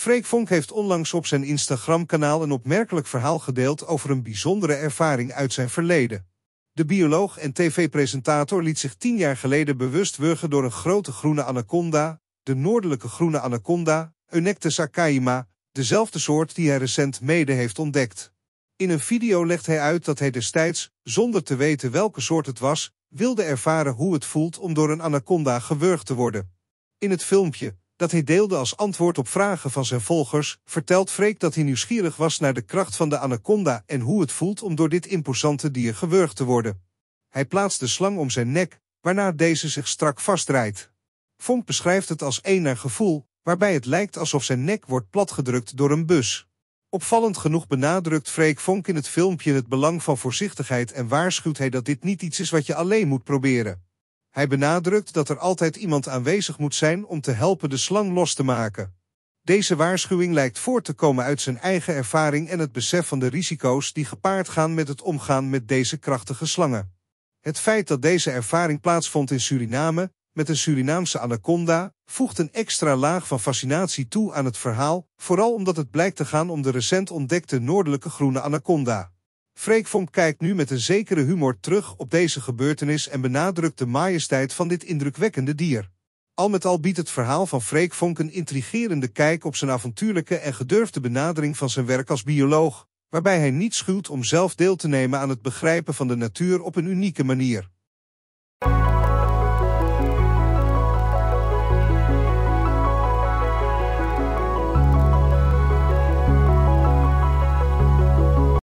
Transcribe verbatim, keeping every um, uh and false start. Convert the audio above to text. Freek Vonk heeft onlangs op zijn Instagram-kanaal een opmerkelijk verhaal gedeeld over een bijzondere ervaring uit zijn verleden. De bioloog en tv-presentator liet zich tien jaar geleden bewust wurgen door een grote groene anaconda, de noordelijke groene anaconda, Eunectes akayima, dezelfde soort die hij recent mede heeft ontdekt. In een video legt hij uit dat hij destijds, zonder te weten welke soort het was, wilde ervaren hoe het voelt om door een anaconda gewurgd te worden. In het filmpje, dat hij deelde als antwoord op vragen van zijn volgers, vertelt Freek dat hij nieuwsgierig was naar de kracht van de anaconda en hoe het voelt om door dit imposante dier gewurgd te worden. Hij plaatst de slang om zijn nek, waarna deze zich strak vastdraait. Vonk beschrijft het als een naar gevoel, waarbij het lijkt alsof zijn nek wordt platgedrukt door een bus. Opvallend genoeg benadrukt Freek Vonk in het filmpje het belang van voorzichtigheid en waarschuwt hij dat dit niet iets is wat je alleen moet proberen. Hij benadrukt dat er altijd iemand aanwezig moet zijn om te helpen de slang los te maken. Deze waarschuwing lijkt voort te komen uit zijn eigen ervaring en het besef van de risico's die gepaard gaan met het omgaan met deze krachtige slangen. Het feit dat deze ervaring plaatsvond in Suriname, met een Surinaamse anaconda, voegt een extra laag van fascinatie toe aan het verhaal, vooral omdat het blijkt te gaan om de recent ontdekte noordelijke groene anaconda. Freek Vonk kijkt nu met een zekere humor terug op deze gebeurtenis en benadrukt de majesteit van dit indrukwekkende dier. Al met al biedt het verhaal van Freek Vonk een intrigerende kijk op zijn avontuurlijke en gedurfde benadering van zijn werk als bioloog, waarbij hij niet schuwt om zelf deel te nemen aan het begrijpen van de natuur op een unieke manier.